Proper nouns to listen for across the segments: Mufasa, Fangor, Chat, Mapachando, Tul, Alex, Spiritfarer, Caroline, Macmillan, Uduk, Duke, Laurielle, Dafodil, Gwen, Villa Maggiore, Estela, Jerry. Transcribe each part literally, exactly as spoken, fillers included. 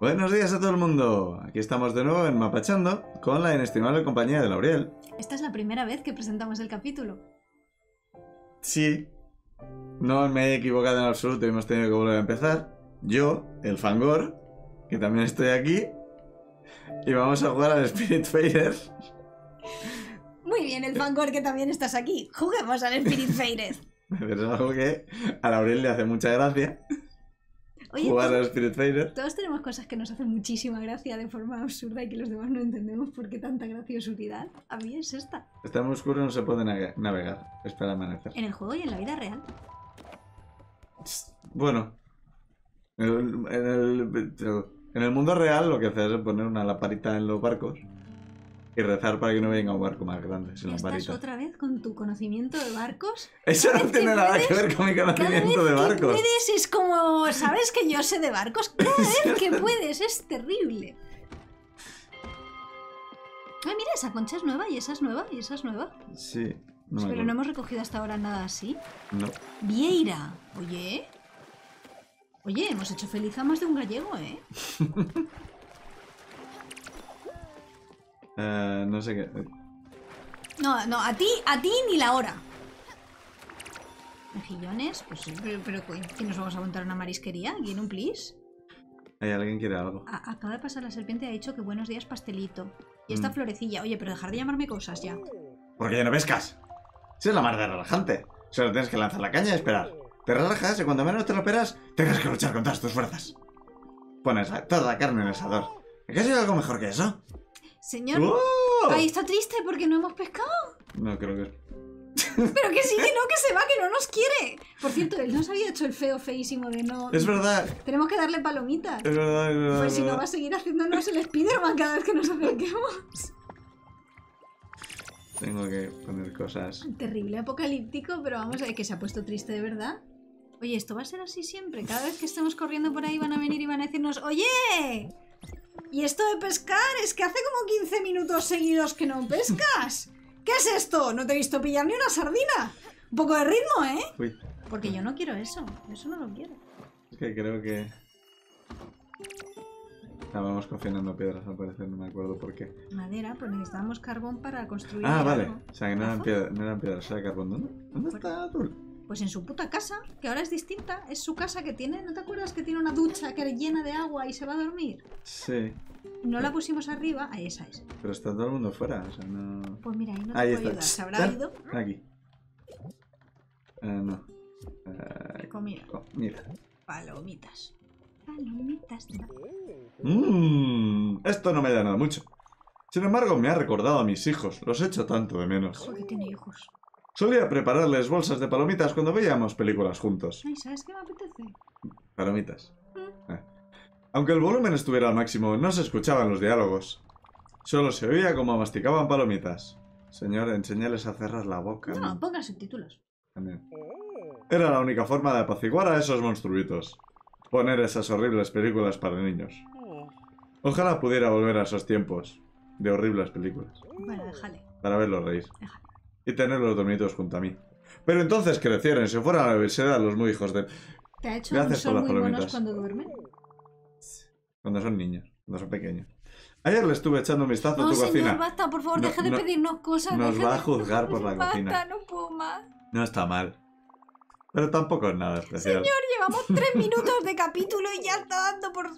Buenos días a todo el mundo. Aquí estamos de nuevo en Mapachando con la inestimable compañía de Laurielle. Esta es la primera vez que presentamos el capítulo. Sí. No me he equivocado en absoluto y hemos tenido que volver a empezar. Yo, el Fangor, que también estoy aquí. Y vamos a jugar al Spiritfarer. Muy bien, el Fangor, que también estás aquí. Juguemos al Spiritfarer. Es algo que a Laurielle le hace mucha gracia. Oye, jugar al Spiritfarer. Todos tenemos cosas que nos hacen muchísima gracia de forma absurda y que los demás no entendemos por qué tanta graciosidad. A mí es esta. Está muy oscuro, no se puede navegar. Espera amanecer. En el juego y en la vida real. Bueno. En el, en el, en el mundo real lo que haces es poner una laparita en los barcos y rezar para que no venga un barco más grande. Sin ¿Estás laparita. otra vez con tu conocimiento de barcos? Eso no tiene que nada puedes, que ver con mi conocimiento de barcos. Cada vez que puedes es como... ¿Sabes que yo sé de barcos? Cada vez que puedes es terrible. Ah, mira, esa concha es nueva y esa es nueva y esa es nueva. Sí. No Pero no hemos recogido hasta ahora nada así. No. Vieira. Oye... Oye, hemos hecho feliz a más de un gallego, ¿eh? uh, no sé qué... No, no, a ti, a ti ni la hora. Mejillones, pues sí, pero, pero ¿qué nos vamos a montar una marisquería? ¿Aquí en un plis? ¿Hay alguien quiere algo? A acaba de pasar la serpiente y ha dicho que buenos días pastelito. Y esta mm. florecilla, oye, pero dejar de llamarme cosas ya. Porque ya no pescas. Si es la más de relajante. Solo tienes que lanzar la caña y esperar. Te relajas y cuando menos te lo esperas, tengas que luchar con todas tus fuerzas. Pones toda la carne en el asador. ¿Qué ha sido algo mejor que eso? Señor, ¡oh! Ahí está triste porque no hemos pescado. No, creo que... Pero que sí, que no, que se va, que no nos quiere. Por cierto, él nos había hecho el feo feísimo de no... Es verdad. Tenemos que darle palomitas. Es verdad, es verdad. Pues si no va a seguir haciéndonos el Spiderman cada vez que nos acerquemos. Tengo que poner cosas... Terrible apocalíptico, pero vamos a ver que se ha puesto triste de verdad. Oye, esto va a ser así siempre. Cada vez que estemos corriendo por ahí van a venir y van a decirnos: ¡oye! ¿Y esto de pescar? Es que hace como quince minutos seguidos que no pescas. ¿Qué es esto? No te he visto pillar ni una sardina. Un poco de ritmo, ¿eh? Uy. Porque yo no quiero eso. Eso no lo quiero. Es que creo que... Estábamos cocinando piedras, al parecer, no me acuerdo por qué. Madera, pues necesitábamos carbón para construir. Ah, vale. Algo. O sea, que no eran piedras, no eran piedras, era carbón. ¿Dónde, dónde está Tul? Pues en su puta casa, que ahora es distinta. Es su casa que tiene, ¿no te acuerdas que tiene una ducha que es llena de agua y se va a dormir? Sí. No la pusimos arriba, ahí esa es. Pero está todo el mundo fuera, o sea, no... Pues mira, ahí no te ahí puedo está. ayudar, se habrá ¿Ah? ido. Aquí. Uh, no. Uh, Comida. Comida. Palomitas. Palomitas. Mmm, esto no me da nada mucho. Sin embargo, me ha recordado a mis hijos. Los echo tanto de menos. Joder, tiene hijos. Solía prepararles bolsas de palomitas cuando veíamos películas juntos. Ay, ¿sabes qué me apetece? Palomitas. ¿Mm? Eh. Aunque el volumen estuviera al máximo, no se escuchaban los diálogos. Solo se oía cómo masticaban palomitas. Señor, enséñales a cerrar la boca. No, ¿no? Pongan subtítulos. También. Era la única forma de apaciguar a esos monstruitos. Poner esas horribles películas para niños. Ojalá pudiera volver a esos tiempos de horribles películas. Bueno, déjale. Para verlos reír. Déjale. Y tenerlos dormidos junto a mí. Pero entonces crecieron y se fueron a la universidad los muy hijos de... ¿Te ha hecho Gracias un son muy buenos cuando duermen? Cuando son niños, cuando son pequeños. Ayer le estuve echando un vistazo no, a tu señor, cocina. No, basta, por favor, no, deja de no, pedirnos cosas. Nos va a juzgar de... por la basta, cocina. No puedo más. No está mal. Pero tampoco es nada especial. Señor, llevamos tres minutos de capítulo y ya está dando por...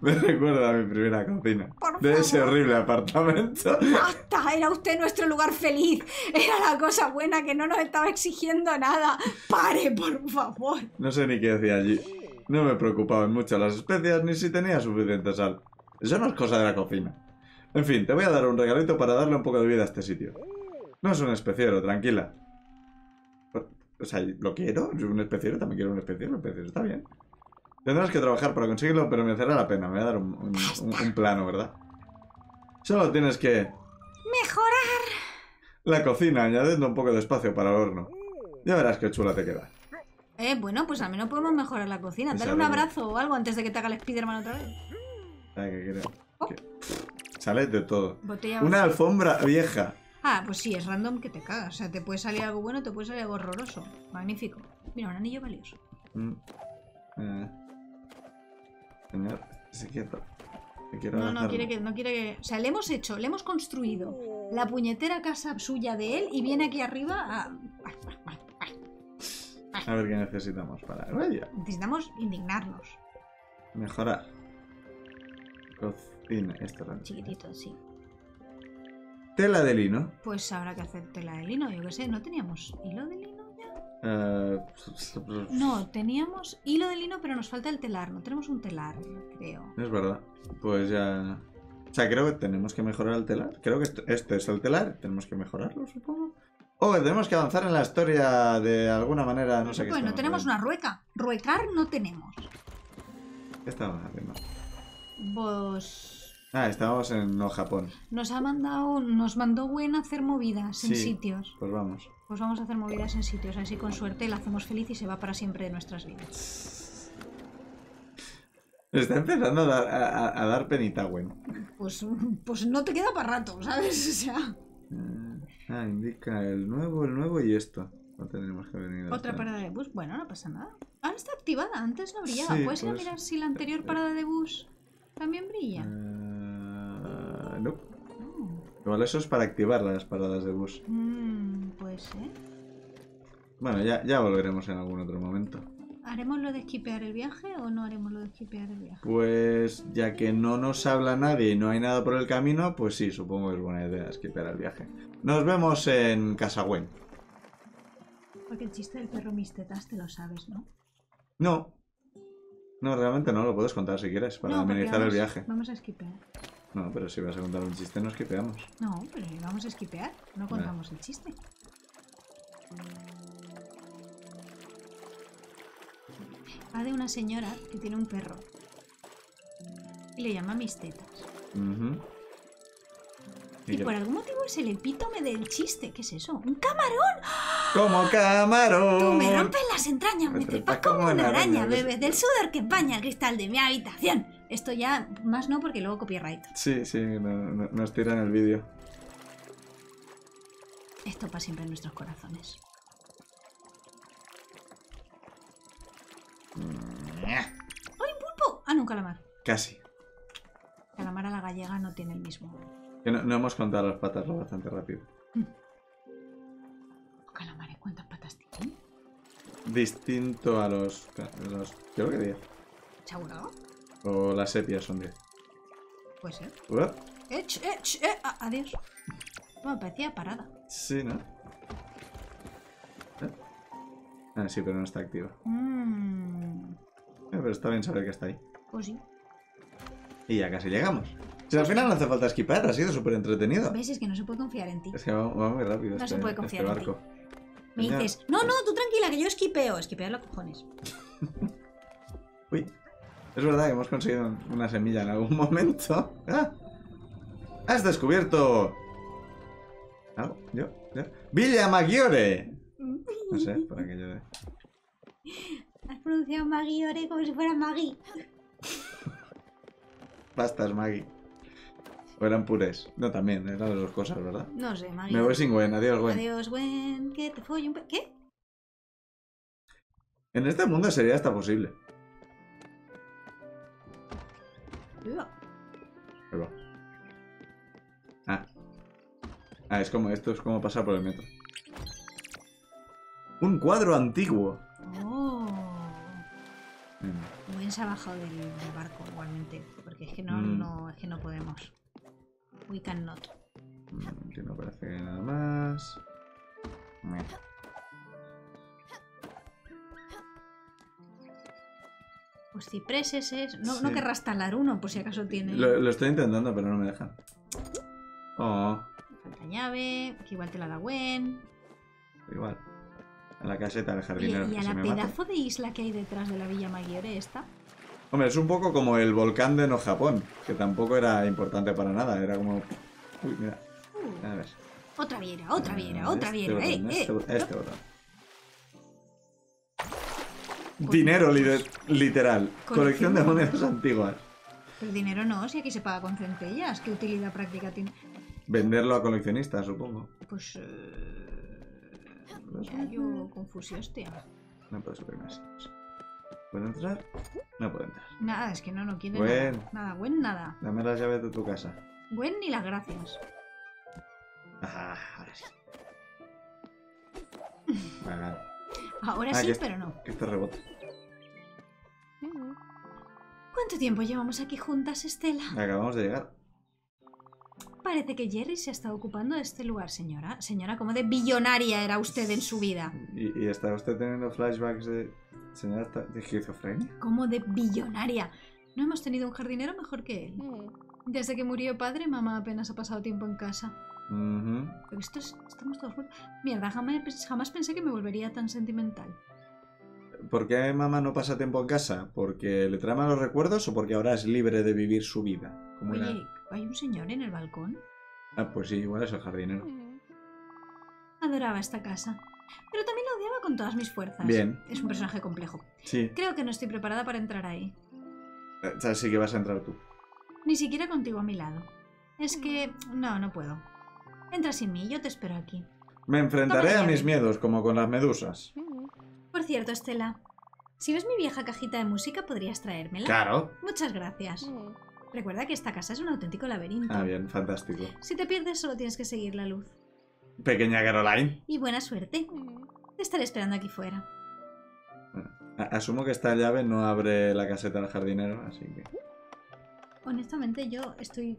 Me recuerda a mi primera cocina. Por de favor. Ese horrible apartamento. ¡Basta! Era usted nuestro lugar feliz. Era la cosa buena que no nos estaba exigiendo nada. ¡Pare, por favor! No sé ni qué decía allí. No me preocupaban mucho las especias ni si tenía suficiente sal. Eso no es cosa de la cocina. En fin, te voy a dar un regalito para darle un poco de vida a este sitio. No es un especiero, tranquila. O sea, lo quiero, yo un especiero, también quiero un especiero, un especiero está bien. Tendrás que trabajar para conseguirlo, pero merecerá la pena. Me voy a dar un, un, un, un plano, ¿verdad? Solo tienes que... Mejorar la cocina, añadiendo un poco de espacio para el horno. Ya verás qué chula te queda. Eh, bueno, pues al menos podemos mejorar la cocina. Dale un abrazo o algo antes de que te haga el Spiderman otra vez. ¿Sabes qué quieres? Oh. Sale de todo. Botella Una vos... alfombra vieja. Ah, pues sí, es random que te cagas. O sea, te puede salir algo bueno, te puede salir algo horroroso. Magnífico. Mira, un anillo valioso. Mm. Eh. Señor, Se quieto. Se quiero no, no quiere, que, no quiere que... O sea, le hemos hecho, le hemos construido la puñetera casa suya de él y viene aquí arriba a... A ver qué necesitamos para... Vaya. Necesitamos indignarnos. Mejorar. Cocina, esto también. Chiquitito, sí. Tela de lino. Pues habrá que hacer tela de lino, yo qué sé. ¿No teníamos hilo de lino ya? Uh, no, teníamos hilo de lino, pero nos falta el telar. No tenemos un telar, creo. Es verdad. Pues ya... O sea, creo que tenemos que mejorar el telar. Creo que esto, esto es el telar. Tenemos que mejorarlo, supongo. O oh, tenemos que avanzar en la historia de alguna manera, no sé qué. Pues no tenemos viendo. Una rueca. Ruecar no tenemos. ¿Qué estábamos haciendo? Vos... Ah, estábamos en no Japón. Nos ha mandado, nos mandó Gwen a hacer movidas sí, en sitios. Pues vamos. Pues vamos a hacer movidas en sitios, así con suerte la hacemos feliz y se va para siempre de nuestras vidas. Está empezando a dar, a, a dar penita, Gwen. Pues, pues no te queda para rato, ¿sabes? O sea... Ah, indica el nuevo, el nuevo y esto. No tendremos que venir. Otra parada de bus. Bueno, no pasa nada. Ahora está activada. Antes no brillaba. Sí, ¿puedes pues... ir a mirar si la anterior parada de bus también brilla? Uh, no. Oh. Igual eso es para activar las paradas de bus. Mm, pues, ¿eh? Bueno, ya, ya volveremos en algún otro momento. ¿Haremos lo de esquipear el viaje o no haremos lo de esquipear el viaje? Pues ya que no nos habla nadie y no hay nada por el camino, pues sí, supongo que es buena idea esquipear el viaje. Nos vemos en Casa Gwen. Porque el chiste del perro mis tetas te lo sabes, ¿no? No. No, realmente no, lo puedes contar si quieres, para no, amenizar vamos, el viaje. Vamos a esquipear. No, pero si vas a contar un chiste no esquipeamos. No, pero vamos a esquipear, no contamos no. el chiste. Va de una señora que tiene un perro y le llama mis tetas. Uh-huh. Y, y por algún motivo es el epítome del chiste. ¿Qué es eso? ¡Un camarón! ¡Como camarón! Tú me rompes las entrañas, me, me trepas como una, una araña, araña bebé del sudor que empaña el cristal de mi habitación. Esto ya más no, porque luego copyright. Sí, sí, no, no, nos tiran el vídeo. Esto para siempre en nuestros corazones. ¡Ay, pulpo! Ah, no, calamar. Casi. Calamar a la gallega no tiene el mismo. Que no, no hemos contado las patas bastante rápido. Calamar, ¿cuántas patas tiene? Distinto a los... los creo que diez. ¿Seguro? O las sepias son diez. Puede ser. Ech, ech, eh. ah, adiós. Bueno, parecía parada. Sí, ¿no? ¿Eh? Ah, sí, pero no está activa. Mm. Eh, pero está bien saber que está ahí. Pues sí. Y ya casi llegamos. Si al final no hace falta esquipar, ha sido súper entretenido. ¿Ves? Es que no se puede confiar en ti. Es que va, va muy rápido. No este, se puede confiar este barco. en ti. Me Peña, dices, no, no, tú tranquila, que yo esquipeo. Esquipeo los cojones. Uy, es verdad que hemos conseguido una semilla en algún momento. ¿Ah? Has descubierto... ¿Algo? ¿Yo? ¿Yo? ¡Villa Maggiore! No sé, por aquello de... Has pronunciado Maggiore como si fuera Maggie. Pastas, Maggie. O eran purés. No, también, eran las dos cosas, ¿verdad? No sé, Maggie. Me voy sin Gwen, adiós Gwen. Adiós Gwen, que te follo un pe... ¿Qué? En este mundo sería hasta posible. Viva. Viva. Ah. Ah, es como esto, es como pasar por el metro. Un cuadro antiguo. Oh. Mm. Gwen se ha bajado del, del barco igualmente, porque es que no, mm. no, es que no podemos. We cannot. Mm, que no parece que nada más. Mm. Pues cipreses es. No, sí. no querrás talar uno, por si acaso tiene. Lo, lo estoy intentando, pero no me deja. Oh. Falta llave, que igual te la da Gwen. Igual. A la caseta del jardinero. Y, y a la pedazo mate. de isla que hay detrás de la Villa Maggiore esta. Hombre, es un poco como el volcán de No Japón, que tampoco era importante para nada, era como... Uy, mira. Uh, a ver. Otra viera, otra viera, ah, otra viera. Este, eh, botón, eh, este, eh. este botón. Con dinero li literal. Colección, Colección de monedas antiguas. Pero dinero no, si aquí se paga con centellas. ¿Qué utilidad práctica tiene? Venderlo a coleccionistas, supongo. Pues... Eh... Ya yo confusión, hostia. No puedo subir más. ¿Puedo entrar? No puedo entrar. Nada, es que no, no quiere Gwen. Nada. Nada, Gwen, nada. Dame las llaves de tu casa. Gwen, ni las gracias. Ah, ahora sí. Vale. Ahora ah, sí, que, pero no. Que esto rebota. ¿Cuánto tiempo llevamos aquí juntas, Estela? Acabamos de llegar. Parece que Jerry se ha estado ocupando de este lugar, señora. Señora, como de billonaria era usted en su vida. ¿Y, y está usted teniendo flashbacks de... señora de esquizofrenia? Como de billonaria. No hemos tenido un jardinero mejor que él. Desde que murió padre, mamá apenas ha pasado tiempo en casa. Uh-huh. Pero esto es, estamos todos... Mierda, jamás, jamás pensé que me volvería tan sentimental. ¿Por qué mamá no pasa tiempo en casa? ¿Porque le traman los recuerdos o porque ahora es libre de vivir su vida? Como oye, era... ¿hay un señor en el balcón? Ah, pues sí, igual es el jardinero. Adoraba esta casa, pero también la odiaba con todas mis fuerzas. Bien. Es un personaje complejo. Sí. Creo que no estoy preparada para entrar ahí. Así que vas a entrar tú. Ni siquiera contigo a mi lado. Es que... no, no puedo. Entra sin mí, yo te espero aquí. Me enfrentaré a mis miedos, como con las medusas. Por cierto, Estela, si ves mi vieja cajita de música, ¿podrías traérmela? Claro. Muchas gracias. Recuerda que esta casa es un auténtico laberinto. Ah, bien, fantástico. Si te pierdes, solo tienes que seguir la luz. Pequeña Caroline. Y buena suerte. Te estaré esperando aquí fuera. Bueno, asumo que esta llave no abre la caseta del jardinero, así que... honestamente, yo estoy...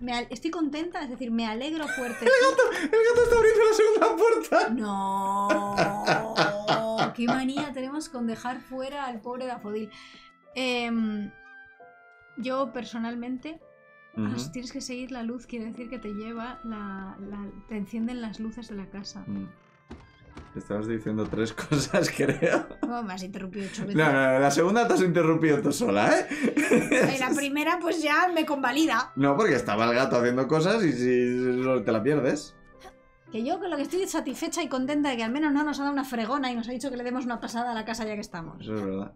Me estoy contenta, es decir, me alegro fuerte. ¡El gato! ¡El gato está abriendo la segunda puerta! ¡No! ¡Qué manía tenemos con dejar fuera al pobre Dafodil! Eh... Yo personalmente, uh-huh. pues, tienes que seguir la luz, quiere decir que te lleva, la, la, te encienden las luces de la casa. Mm. Te estabas diciendo tres cosas, creo. No, me has interrumpido ocho veces. No, no, no, la segunda te has interrumpido tú sola, ¿eh? En la primera pues ya me convalida. No, porque estaba el gato haciendo cosas y si te la pierdes. Que yo con lo que estoy satisfecha y contenta de que al menos no nos ha dado una fregona y nos ha dicho que le demos una pasada a la casa ya que estamos. Eso es verdad.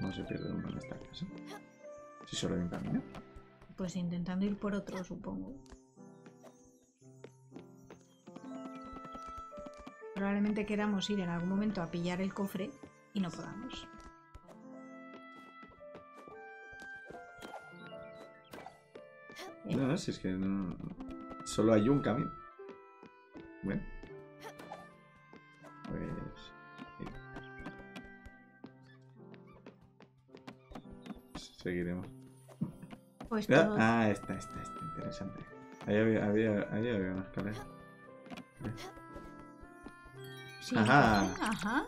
No se pierde uno en esta casa. Si solo hay un camino. Pues intentando ir por otro, supongo. Probablemente queramos ir en algún momento a pillar el cofre y no podamos. No, no, si es que no... solo hay un camino. Bueno. Pues... seguiremos. Pues todo... ah, esta, esta, esta, interesante. Ahí había, había, ahí había una escalera. Sí, ajá. Ajá.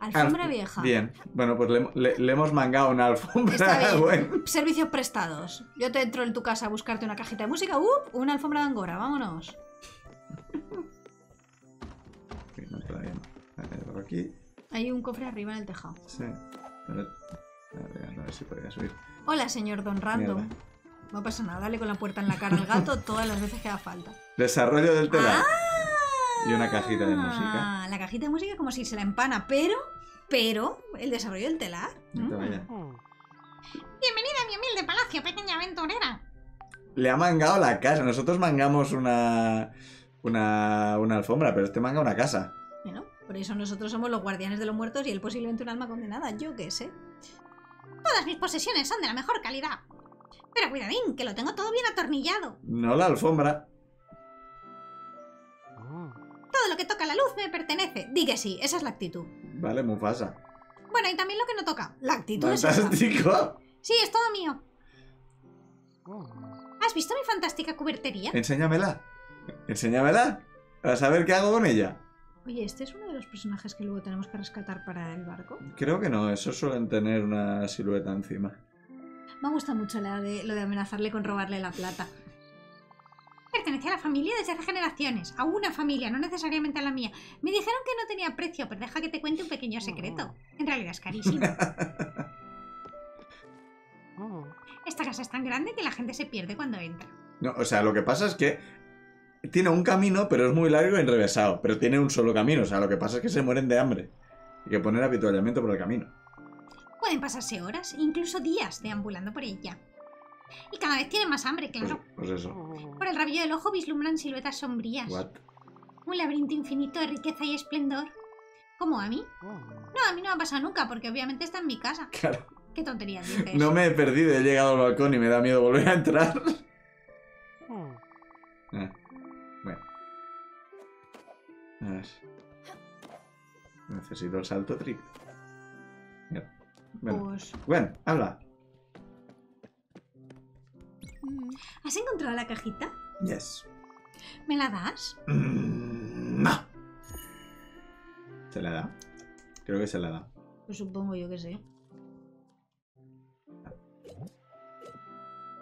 Alfombra ah, vieja. Bien. Bueno, pues le, le, le hemos mangado una alfombra. Está bien. Bueno. Servicios prestados. Yo te entro en tu casa a buscarte una cajita de música. ¡Uh! Una alfombra de angora. Vámonos. Okay, no, todavía no. A ver, por aquí. Hay un cofre arriba en el tejado. Sí. A ver. A ver, a ver si podría subir. Hola, señor Don Random. Mierda. No pasa nada, dale con la puerta en la cara al gato todas las veces que haga falta. Desarrollo del telar. ¡Ah! Y una cajita de música. La cajita de música como si se la empana, pero... pero... el desarrollo del telar. Mm. Bienvenida a mi humilde palacio, pequeña aventurera. Le ha mangado la casa. Nosotros mangamos una... Una, una alfombra, pero este manga una casa. Bueno, por eso nosotros somos los guardianes de los muertos y él posiblemente un alma condenada. Yo qué sé. Todas mis posesiones son de la mejor calidad. Pero cuidadín, que lo tengo todo bien atornillado. No la alfombra. Todo lo que toca la luz me pertenece. Di que sí, esa es la actitud. Vale, Mufasa. Bueno, y también lo que no toca. La actitud es esa. ¿Fantástico? Sí, es todo mío. ¿Has visto mi fantástica cubertería? Enséñamela. Enséñamela. Para saber qué hago con ella. Oye, ¿este es uno de los personajes que luego tenemos que rescatar para el barco? Creo que no, esos suelen tener una silueta encima. Me gusta mucho la de, lo de amenazarle con robarle la plata. Pertenecía a la familia desde hace generaciones. A una familia, no necesariamente a la mía. Me dijeron que no tenía precio, pero deja que te cuente un pequeño secreto. En realidad es carísimo. Esta casa es tan grande que la gente se pierde cuando entra. No, o sea, lo que pasa es que... tiene un camino, pero es muy largo y enrevesado. Pero tiene un solo camino, o sea, lo que pasa es que se mueren de hambre. Hay que poner avituallamiento por el camino. Pueden pasarse horas, incluso días, deambulando por ella. Y cada vez tienen más hambre, claro. Pues, pues eso. Por el rabillo del ojo vislumbran siluetas sombrías. What? un laberinto infinito de riqueza y esplendor. ¿Cómo a mí? No, a mí no me pasa nunca, porque obviamente está en mi casa. Claro. Qué tontería dices. No me he perdido, he llegado al balcón y me da miedo volver a entrar. Ah, bueno. A ver. Necesito el salto triple. Bueno. Pues... bueno, habla. ¿Has encontrado la cajita? Yes. ¿Me la das? Mm, no. ¿Se la da? Creo que se la da. Pues supongo yo que sí.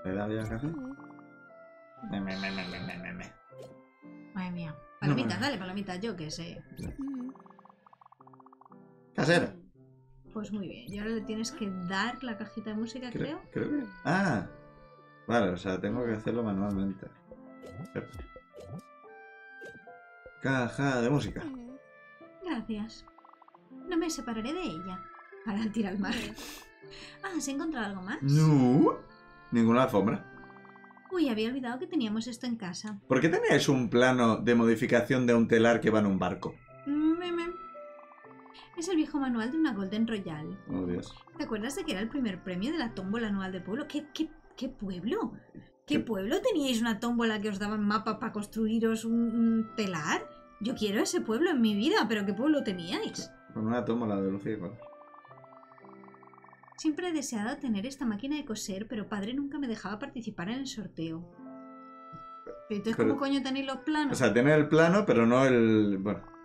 ¿Le da ya la caja? Me, me, me, me, me, me, me. Madre mía. Palomita, no, no, no. Dale, palomita, yo que sé. Casera. Pues muy bien. Y ahora le tienes que dar la cajita de música, creo. Creo, creo que... ah. Vale, o sea, tengo que hacerlo manualmente. Caja de música. Gracias. No me separaré de ella. Para tirar al mar. Ah, ¿has encontrado algo más? No. Ninguna alfombra. Uy, había olvidado que teníamos esto en casa. ¿Por qué tenéis un plano de modificación de un telar que va en un barco? Es el viejo manual de una Golden Royal. Oh, Dios. ¿Te acuerdas de que era el primer premio de la tómbola anual de pueblo? ¿Qué, qué, qué pueblo? ¿Qué, ¿Qué pueblo teníais una tómbola que os daban mapa para construiros un, un telar? Yo quiero ese pueblo en mi vida, pero ¿qué pueblo teníais? Con una tómbola de luz y color. Siempre he deseado tener esta máquina de coser, pero padre nunca me dejaba participar en el sorteo. Pero entonces, pero, ¿cómo coño tenéis los planos? O sea, tener el plano, pero no el... bueno.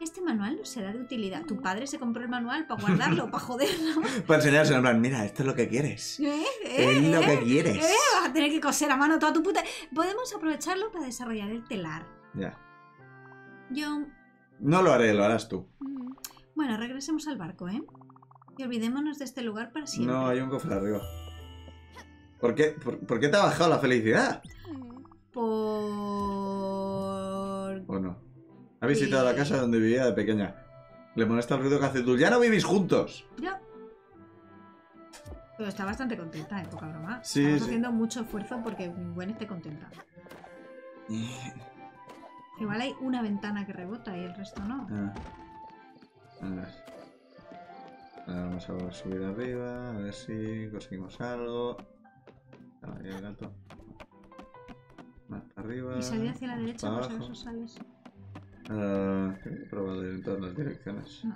Este manual no será de utilidad. Tu padre se compró el manual para guardarlo, para joderlo. Para enseñarse, en plan, mira, esto es lo que quieres. ¿Eh? ¿Eh? Es lo que quieres. ¿Eh? Vas a tener que coser a mano toda tu puta... Podemos aprovecharlo para desarrollar el telar. Ya. Yo... no lo haré, lo harás tú. Bueno, regresemos al barco, ¿eh? Y olvidémonos de este lugar para siempre. No, hay un cofre arriba. ¿Por qué, por, ¿por qué te ha bajado la felicidad? Por... ¿o no? Ha visitado sí. la casa donde vivía de pequeña. Le molesta el ruido que hace Tul. ¡Ya no vivís juntos! Ya. Pero está bastante contenta, en poca broma. Sí, Estamos sí. haciendo mucho esfuerzo porque Gwen esté contenta. Igual hay una ventana que rebota y el resto no. Ah. A ver. Vamos a subir arriba, a ver si conseguimos algo. Ahí el gato. Más arriba. Y salir hacia la derecha, por si acaso sales. Uh, he probado en todas las direcciones. No.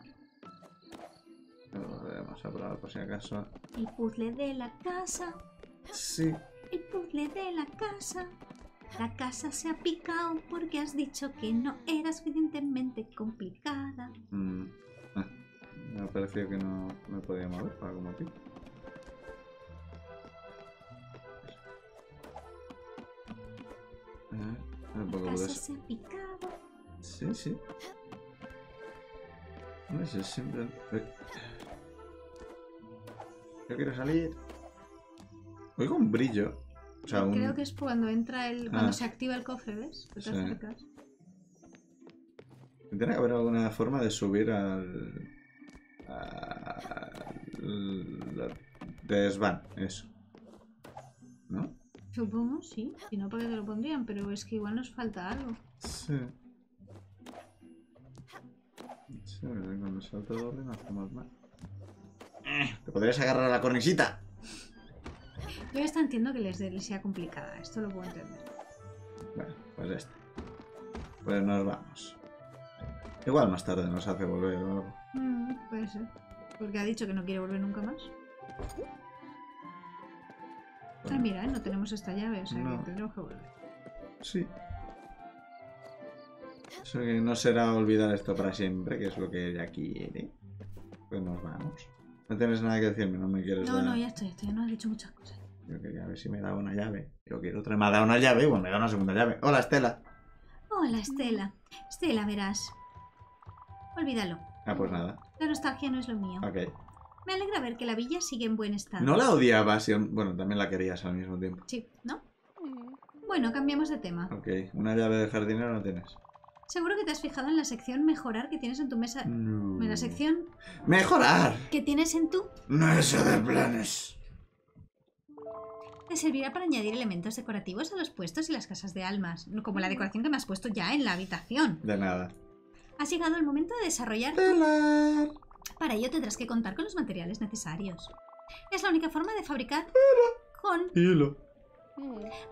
Pero vamos a probar por si acaso. El puzzle de la casa. Sí. El puzzle de la casa. La casa se ha picado porque has dicho que no era suficientemente complicada. Mm. Ah. Me ha parecido que no me podía mover por algún motivo. Un poco de eso. Sí, sí. No sé, siempre... yo quiero salir. Oigo un brillo. O sea, un... creo que es cuando entra el... cuando ah. se activa el cofre, ¿ves? Te acercas. Sí. Tiene que haber alguna forma de subir al... de desván, eso. ¿No? Supongo, sí. Si no, ¿para qué te lo pondrían? Pero es que igual nos falta algo. Sí. Sí, con el salto doble no hacemos mal. ¡Te podrías agarrar a la cornisita! Yo hasta entiendo que les, de, les sea complicada. Esto lo puedo entender. Bueno, pues este. Pues nos vamos. Igual más tarde nos hace volver o algo. Mm, puede ser. Porque ha dicho que no quiere volver nunca más. Bueno. Ah, mira, ¿eh? No tenemos esta llave, o sea no. que tendremos que volver. Sí. Eso que no será olvidar esto para siempre, que es lo que ella quiere. Pues nos vamos. No tienes nada que decirme, no me quieres. No, dar... no, ya estoy, estoy, ya no has dicho muchas cosas. Yo quería ver si me da una llave. Yo quiero otra. Me ha dado una llave, bueno, me da una segunda llave. Hola, Estela. Hola, Estela. Estela, verás. Olvídalo. Ah, pues nada. La nostalgia no es lo mío. Ok. Me alegra ver que la villa sigue en buen estado. No la odiabas, bueno, también la querías al mismo tiempo. Sí, ¿no? Bueno, cambiamos de tema. Ok, una llave de jardinero no tienes. Seguro que te has fijado en la sección mejorar que tienes en tu mesa... no. En la sección... ¡mejorar! ¿Qué tienes en tu...? Mesa de planes. Te servirá para añadir elementos decorativos a los puestos y las casas de almas, como la decoración que me has puesto ya en la habitación. De nada. Has llegado el momento de desarrollar tu... Para ello tendrás que contar con los materiales necesarios. Es la única forma de fabricar con... Hilo.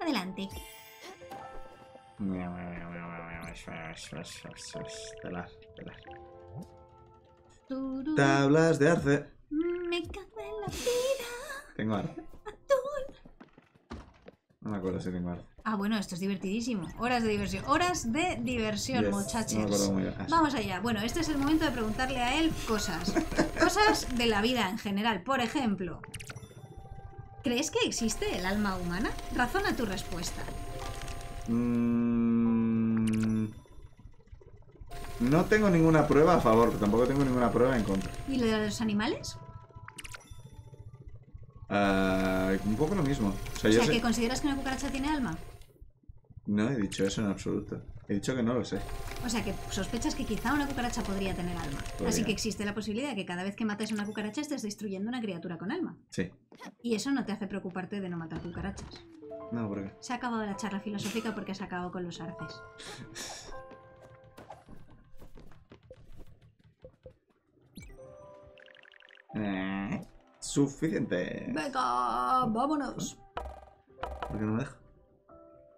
Adelante. Telar, telar. Tablas de arce. Me cago en la vida. Tengo arce. No me acuerdo si tengo arce. Ah, bueno, esto es divertidísimo. Horas de diversión. Horas de diversión, yes, muchachos. No vamos allá. Bueno, este es el momento de preguntarle a él cosas. Cosas de la vida en general. Por ejemplo, ¿crees que existe el alma humana? Razona tu respuesta. Mm... No tengo ninguna prueba a favor, pero tampoco tengo ninguna prueba en contra. ¿Y lo de los animales? Uh, un poco lo mismo. O sea, o sea yo que sé... ¿Consideras que una cucaracha tiene alma? No he dicho eso en absoluto. He dicho que no lo sé. O sea que sospechas que quizá una cucaracha podría tener alma. Podría. Así que existe la posibilidad de que cada vez que mates una cucaracha estés destruyendo una criatura con alma. Sí. Y eso no te hace preocuparte de no matar cucarachas. No, ¿por qué? Se ha acabado la charla filosófica porque has acabado con los arces. eh... Suficiente. Venga, vámonos. ¿Por qué no me deja?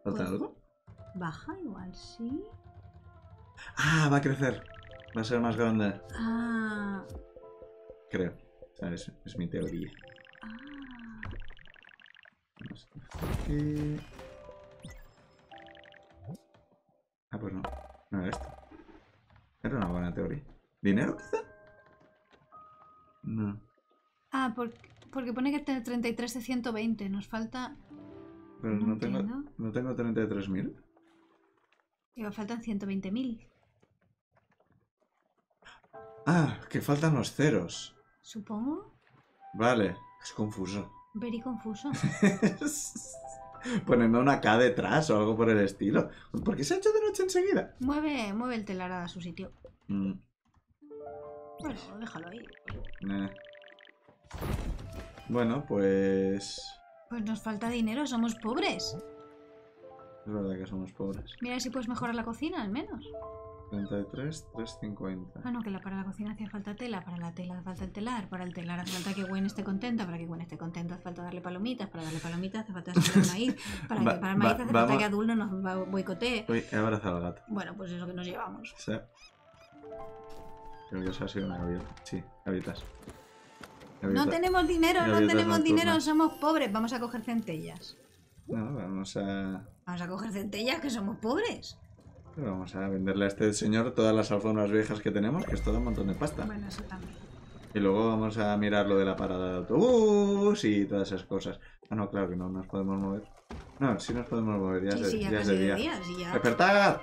¿Falta algo? Baja igual, sí. Ah, va a crecer. Va a ser más grande. Ah. Creo. O sea, es, es mi teoría. Ah. Vamos aquí. Ah, pues no. No era esto. Era una buena teoría. ¿Dinero quizá? No. Ah, porque pone que tiene treinta y tres de ciento veinte. Nos falta... Pero no, no tengo, no tengo treinta y tres mil. Y me faltan ciento veinte mil. Ah, que faltan los ceros. Supongo. Vale, es confuso. Very confuso. Poniendo una K detrás o algo por el estilo. ¿Por qué se ha hecho de noche enseguida? Mueve, mueve el telar a su sitio. Mm. Bueno, déjalo ahí. Eh. Bueno, pues... Pues nos falta dinero, somos pobres. Es verdad que somos pobres. Mira si puedes mejorar la cocina, al menos. treinta y tres, trescientos cincuenta. Ah, no, que la, para la cocina hacía falta tela, para la tela hace falta el telar, para el telar hace falta que Gwen esté contenta, para que Gwen esté contenta hace falta darle palomitas, para darle palomitas hace falta hacer maíz, para va, que para el maíz va, hace vamos. falta que Adul no nos boicotee. Uy, he abrazado al gato. Bueno, pues eso que nos llevamos. Sí. Creo que eso ha sido una gaviota. Sí, gaviotas. Gaviota. No tenemos dinero, no tenemos dinero, somos pobres. Vamos a coger centellas. No, vamos a... Vamos a coger centellas, que somos pobres. Pero vamos a venderle a este señor todas las alfombras viejas que tenemos, que es todo un montón de pasta. Bueno, eso también. Y luego vamos a mirar lo de la parada de autobús y todas esas cosas. Ah, no, claro que no nos podemos mover. No, sí nos podemos mover, ya, sí, se, sí, ya, ya es de día. día sí, ya. ¡Despertad!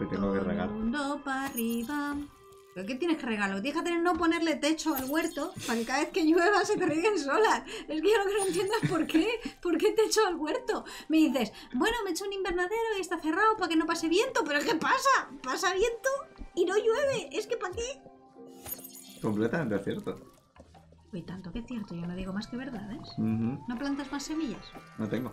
Hoy tengo que regar. Mundo para arriba. ¿Pero qué tienes que regalar? Tienes que tener, no ponerle techo al huerto para que cada vez que llueva se te rieguen solas. Es que yo lo que no entiendo es por qué. ¿Por qué techo al huerto? Me dices, bueno, me he hecho un invernadero y está cerrado para que no pase viento. ¿Pero qué pasa? Pasa viento y no llueve. ¿Es que para qué? Completamente cierto. Uy, tanto que es cierto. Yo no digo más que verdades. Uh-huh. ¿No plantas más semillas? No tengo.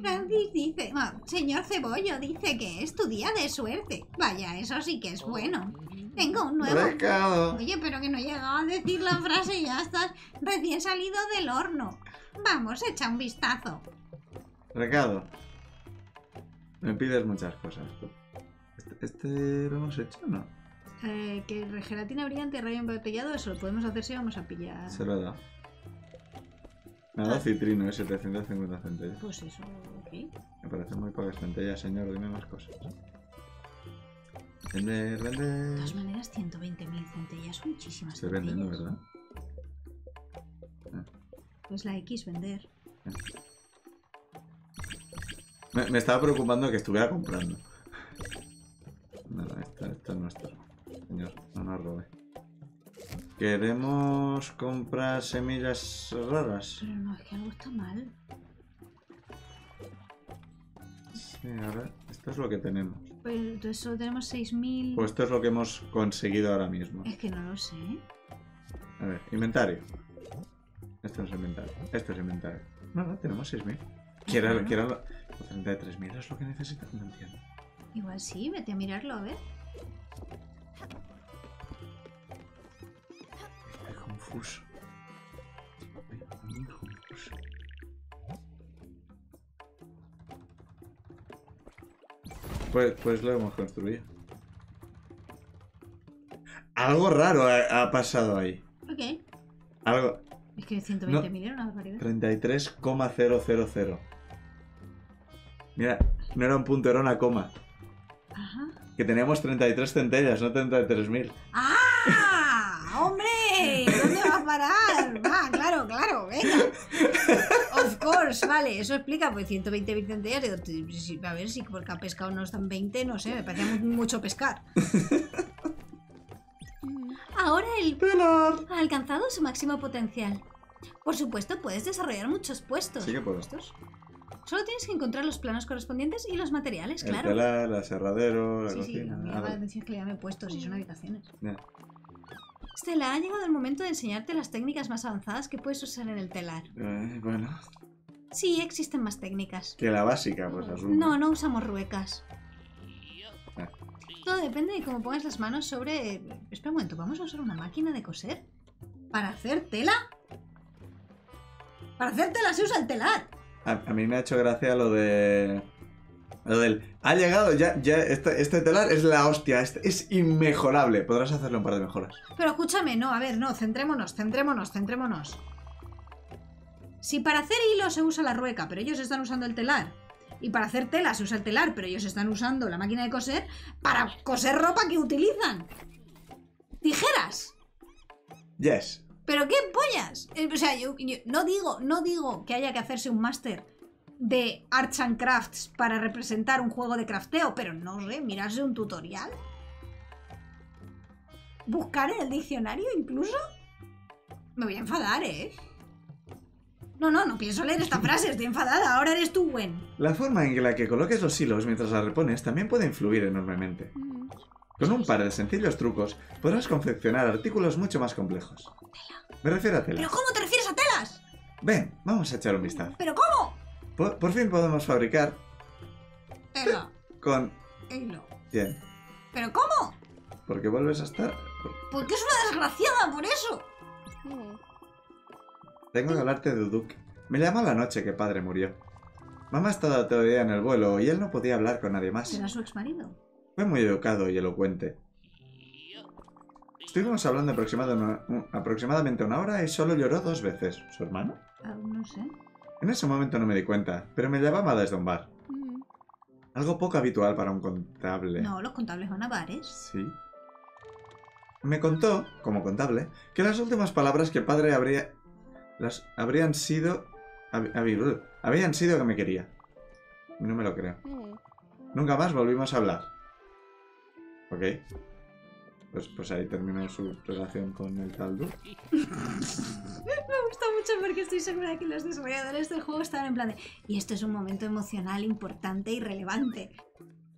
Francis dice, bueno, señor Cebollo dice que es tu día de suerte. Vaya, eso sí que es bueno. Tengo un nuevo... Recado. Oye, pero que no llegaba a decir la frase, ya estás recién salido del horno. Vamos, echa un vistazo. Recado. Me pides muchas cosas. ¿Este, este lo hemos hecho o no? Eh, que gelatina brillante, rayo embotellado, eso lo podemos hacer si vamos a pillar. Se lo he dado. Nada, citrino, es setecientos cincuenta centellas. Pues eso, ok. Me parecen muy pocas centellas, señor, dime más cosas. Vender, vender. De todas maneras, ciento veinte mil centellas, muchísimas. Estoy centellas. vendiendo, ¿verdad? Ah. Pues la X, vender. Ah. Me, me estaba preocupando que estuviera comprando. No, esto, esto es nuestro. Señor, no nos robe. Queremos comprar semillas raras. Pero no, es que algo está mal. Sí, ahora esto es lo que tenemos. Pero entonces solo tenemos seis mil. Pues esto es lo que hemos conseguido ahora mismo. Es que no lo sé. A ver, inventario. Esto no es inventario. Esto es inventario. No, no, tenemos seis mil. Quiero, bueno. quiero... treinta y tres mil es lo que necesito. No entiendo. Igual sí, vete a mirarlo, a ver. Estoy confuso. Estoy muy confuso. Pues, pues lo hemos construido. Algo raro ha, ha pasado ahí. Ok. Algo... Es que ciento veinte mil no, era una barbaridad. treinta y tres coma cero cero cero. Mira, no era un punto, era una coma. Ajá. Que teníamos treinta y tres centellas, no treinta y tres mil. ¡Ah! ¡Hombre! ¿Dónde vas a parar? Va, claro, claro, venga. Of course, vale, eso explica, pues ciento veinte mil centellas. A ver si porque ha pescado no están veinte, no sé, me parecía mucho pescar. Ahora el Pilar ha alcanzado su máximo potencial. Por supuesto, puedes desarrollar muchos puestos. Sí que puedo. ¿Puestos? Solo tienes que encontrar los planos correspondientes y los materiales, el claro. El telar, el aserradero, la sí, cocina... Sí, sí, me llama la atención que le llame puestos y son habitaciones. Yeah. Estela, ha llegado el momento de enseñarte las técnicas más avanzadas que puedes usar en el telar. Eh, bueno... Sí, existen más técnicas. Que la básica, pues asumo. No, no usamos ruecas. Ah. Todo depende de cómo pongas las manos sobre... Espera un momento, ¿vamos a usar una máquina de coser? ¿Para hacer tela? ¡Para hacer tela se usa el telar! A, a mí me ha hecho gracia lo de... Lo del... Ha llegado, ya, ya este, este telar es la hostia, es, es inmejorable. Podrás hacerle un par de mejoras. Pero escúchame, no, a ver, no, centrémonos, centrémonos, centrémonos. Si para hacer hilo se usa la rueca, pero ellos están usando el telar. Y para hacer tela se usa el telar, pero ellos están usando la máquina de coser para coser ropa que utilizan. ¡Tijeras! Yes. ¿Pero qué pollas? O sea, yo, yo no digo, no digo que haya que hacerse un máster de Arts and Crafts para representar un juego de crafteo, pero no sé, mirarse un tutorial. ¿Buscar en el diccionario incluso? Me voy a enfadar, ¿eh? No, no, no pienso leer esta frase, estoy enfadada, ahora eres tú, Gwen. La forma en la que coloques los hilos mientras las repones también puede influir enormemente. Mm. Con un par de sencillos trucos podrás confeccionar artículos mucho más complejos. Tela. Me refiero a telas. ¿Pero cómo te refieres a telas? Ven, vamos a echar un vistazo. ¿Pero cómo? Por, por fin podemos fabricar... Tela. Con... Hilo. Bien. ¿Pero cómo? Porque vuelves a estar... Porque es una desgraciada por eso. Mm. Tengo que hablarte de Uduk. Me llamó la noche que padre murió. Mamá estaba todo el día en el vuelo y él no podía hablar con nadie más. ¿Era su exmarido? Fue muy educado y elocuente. Estuvimos hablando aproximadamente una hora y solo lloró dos veces. ¿Su hermano? Uh, no sé. En ese momento no me di cuenta, pero me llamaba desde un bar. Mm. Algo poco habitual para un contable. No, los contables van a bares. Sí. Me contó, como contable, que las últimas palabras que padre habría... Las habrían sido... Hab, hab, habían sido que me quería. No me lo creo. Nunca más volvimos a hablar. Ok. Pues, pues ahí terminó su relación con el tal Duke. Me gusta mucho porque estoy segura que los desarrolladores del juego estaban en plan de... Y esto es un momento emocional importante y relevante.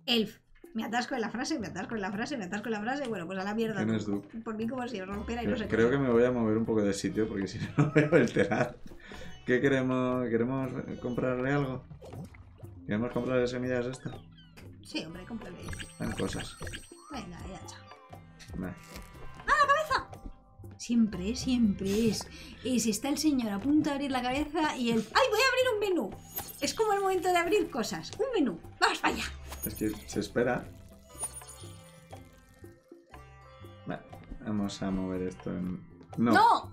Elf. Me atasco en la frase, me atasco en la frase, me atasco en la frase. Bueno, pues a la mierda. ¿Quién es Duke? Por mí como si rompiera y no sé qué. Creo que me voy a mover un poco de sitio porque si no, no veo el telar. ¿Qué queremos? ¿Queremos comprarle algo? ¿Queremos comprarle semillas estas? Sí, hombre, cómprale. Hay cosas. Venga, ya está. Vale. ¡Ah, la cabeza! Siempre, siempre es. Y si está el señor a punto de abrir la cabeza y el... ¡Ay, voy a abrir un menú! Es como el momento de abrir cosas. ¡Un menú! ¡Vamos para allá! Es que se espera. Vale, vamos a mover esto en... ¡No! ¡No!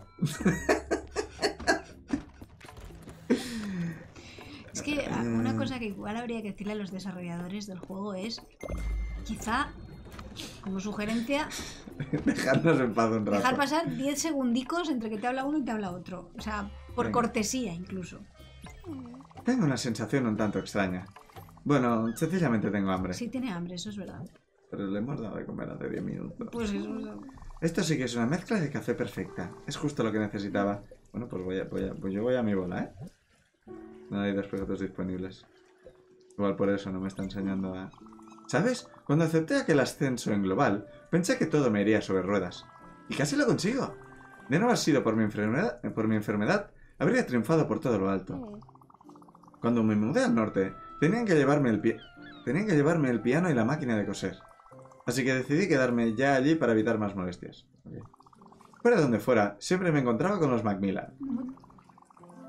Es que una cosa que igual habría que decirle a los desarrolladores del juego es... Quizá, como sugerencia... Dejarnos en paz un rato. Dejar pasar diez segundicos entre que te habla uno y te habla otro. O sea, por Venga. cortesía incluso. Tengo una sensación un tanto extraña. Bueno, sencillamente tengo hambre. Sí tiene hambre, eso es verdad. Pero le hemos dado de comer hace diez minutos. Pues eso es verdad. Esto sí que es una mezcla de café perfecta. Es justo lo que necesitaba. Bueno, pues voy a, voy a, pues yo voy a mi bola, ¿eh? No hay desplegados disponibles. Igual por eso no me está enseñando a... ¿Sabes? Cuando acepté aquel ascenso en global, pensé que todo me iría sobre ruedas. Y casi lo consigo. De no haber sido por mi enfermedad, por mi enfermedad Habría triunfado por todo lo alto. Cuando me mudé al norte, tenían que llevarme el pie... Tenían que llevarme el piano y la máquina de coser. Así que decidí quedarme ya allí para evitar más molestias. Okay. Fuera donde fuera, siempre me encontraba con los Macmillan.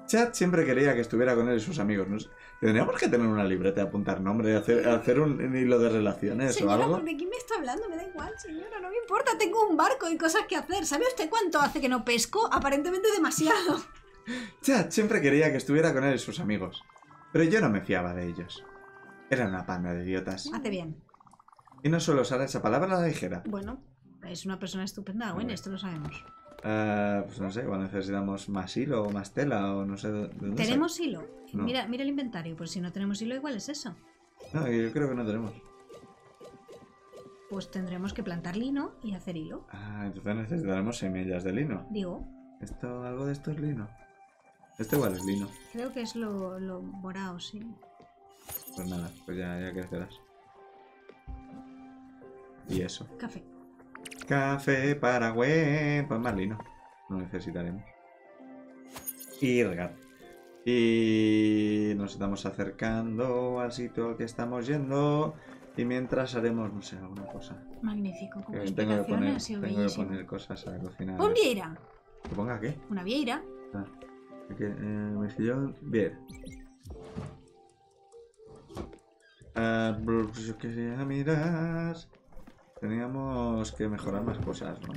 Chat siempre quería que estuviera con él y sus amigos. No sé. Tendríamos que tener una libreta, apuntar nombres, hacer, hacer un hilo de relaciones, señora, o algo. Señora, ¿por qué me está hablando? Me da igual, señora, no me importa. Tengo un barco y cosas que hacer. ¿Sabe usted cuánto hace que no pesco? Aparentemente demasiado. Chat siempre quería que estuviera con él y sus amigos. Pero yo no me fiaba de ellos. Eran una panda de idiotas. Hace bien. Y no suelo usar esa palabra a la ligera. Bueno, es una persona estupenda, Gwen, esto lo sabemos. Uh, pues no sé, igual necesitamos más hilo o más tela o no sé de dónde. ¿Tenemos sale? Hilo? No. Mira, mira el inventario, pues si no tenemos hilo igual es eso. No, yo creo que no tenemos. Pues tendremos que plantar lino y hacer hilo. Ah, entonces necesitaremos semillas de lino. Digo. Esto, algo de esto es lino. Esto igual es lino. Creo que es lo, lo morado, sí. Pues nada, pues ya, ya crecerás. Y eso. Café. Café para Gwen. Pues más lino. No necesitaremos. Y regar. Y nos estamos acercando al sitio al que estamos yendo. Y mientras haremos, no sé, alguna cosa. Magnífico. Como que tengo que poner, tengo que poner cosas a cocinar. ¡Un vieira! ¿Que ponga qué? Una vieira. Ah, aquí, eh, mejillón. Bien. Ah, yo quería mirar. Teníamos que mejorar más cosas, ¿no?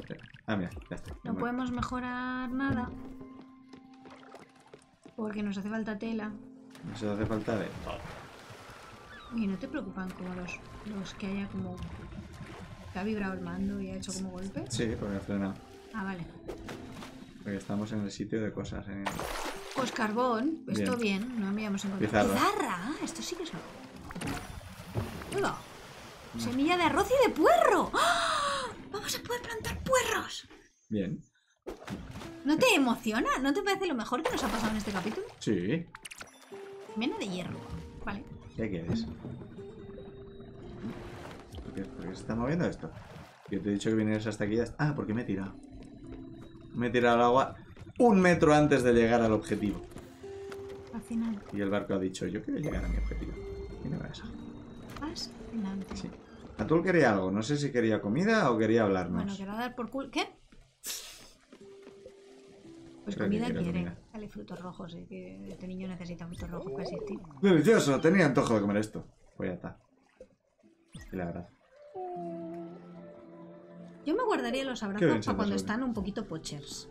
Ah, mira, ya está. No podemos mejorar nada. Porque nos hace falta tela. Nos hace falta de todo. Oye, ¿no te preocupan como los, los que haya como... que ha vibrado el mando y ha hecho como golpe? Sí, porque ha frenado. Ah, vale. Porque estamos en el sitio de cosas, ¿eh? Pues carbón, bien. Esto bien, no habíamos encontrado. Pizarra. Pizarra, esto sí que es... Hola. Semilla de arroz y de puerro. ¡Oh! Vamos a poder plantar puerros. Bien. ¿No te emociona? ¿No te parece lo mejor que nos ha pasado en este capítulo? Sí. Mena de hierro. Vale. ¿Qué quieres? ¿Por qué, por qué se está moviendo esto? Yo te he dicho que vinieras hasta aquí. Hasta... Ah, porque me he tirado. Me he tirado al agua un metro antes de llegar al objetivo. Al final. Y el barco ha dicho, yo quiero llegar a mi objetivo. Y no me vas a... Más adelante. Sí. A Tul quería algo, no sé si quería comida o quería hablarnos. Bueno, quería dar por culo. ¿Qué? Pues creo comida quiere. Comida. Dale frutos rojos, eh, que este niño necesita frutos rojos para existir. ¡Delicioso! Tenía antojo de comer esto. Pues ya está. Y la verdad. Yo me guardaría los abrazos para cuando están un poquito pochers.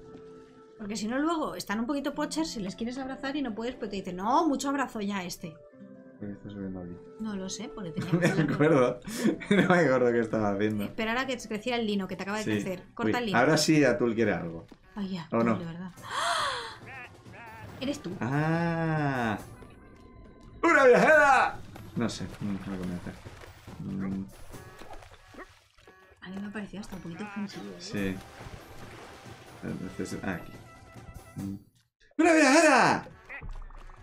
Porque si no, luego están un poquito pochers, si les quieres abrazar y no puedes, pues te dicen, no, mucho abrazo ya este. ¿Qué está subiendo aquí? No lo sé, porque tenía no me acuerdo. No me acuerdo qué estaba haciendo. Esperar a que creciera el lino, que te acaba de sí. crecer. Corta Uy, el lino. Ahora sí Atul quiere algo. Oh, ya, ¿o no? De verdad. ¡Ah! ¿Eres tú? ¡Ah! ¡Una viajera! No sé, no sé cómo hacer. Mm. A mí me ha parecido hasta un poquito ofensivo. Sí. Entonces, aquí. Mm. ¡Una viajera!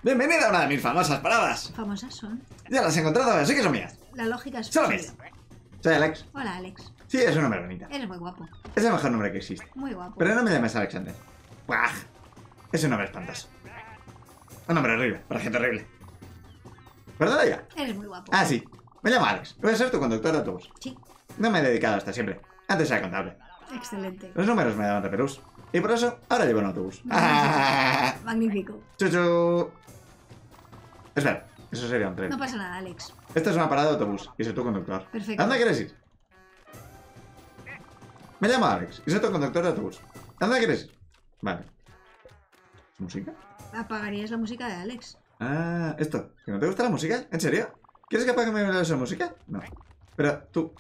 ¡Bienvenida a una de mis famosas paradas! ¿Famosas son? Ya las he encontrado, así que son mías. La lógica es... Son mías. Soy Alex. Hola, Alex. Sí, es un nombre bonito. Eres muy guapo. Es el mejor nombre que existe. Muy guapo. Pero no me llames Alexander. ¡Buah! Es un nombre espantoso. Un nombre horrible, para gente horrible. ¿Perdona ya? Eres muy guapo. Ah, sí. Me llamo Alex. Voy a ser tu conductor de autobús. Sí. No me he dedicado hasta siempre. Antes era contable. Excelente. Los números me daban repelús. Y por eso, ahora llevo un autobús. Magnífico. Magnífico. Chuchu. Espera, eso sería un tren. No pasa nada, Alex. Esta es una parada de autobús y soy tu conductor. Perfecto. ¿A dónde quieres ir? Me llamo Alex y soy tu conductor de autobús. ¿A dónde quieres ir? Vale. ¿Música? Apagarías la música de Alex. Ah, esto. ¿Que no te gusta la música? ¿En serio? ¿Quieres que apague esa música? No. Pero tú.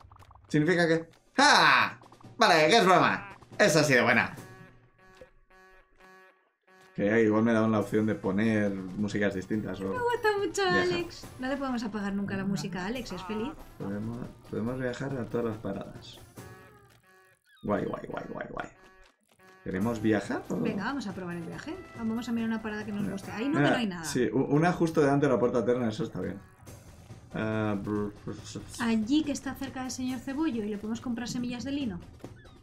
¿Significa que...? ¡Ah! Vale, que es broma. Esa ha sido buena. Que igual me daban la opción de poner músicas distintas. O... Me gusta mucho viajar. Alex. No le podemos apagar nunca la música a Alex, es feliz. Podemos, podemos viajar a todas las paradas. Guay, guay, guay, guay, guay. ¿Queremos viajar? O... Venga, vamos a probar el viaje. Vamos a mirar una parada que nos guste. Ahí no, mira, que no hay nada. Sí, una justo delante de la puerta terna, eso está bien. Uh... Allí que está cerca del señor Cebollo y le podemos comprar semillas de lino.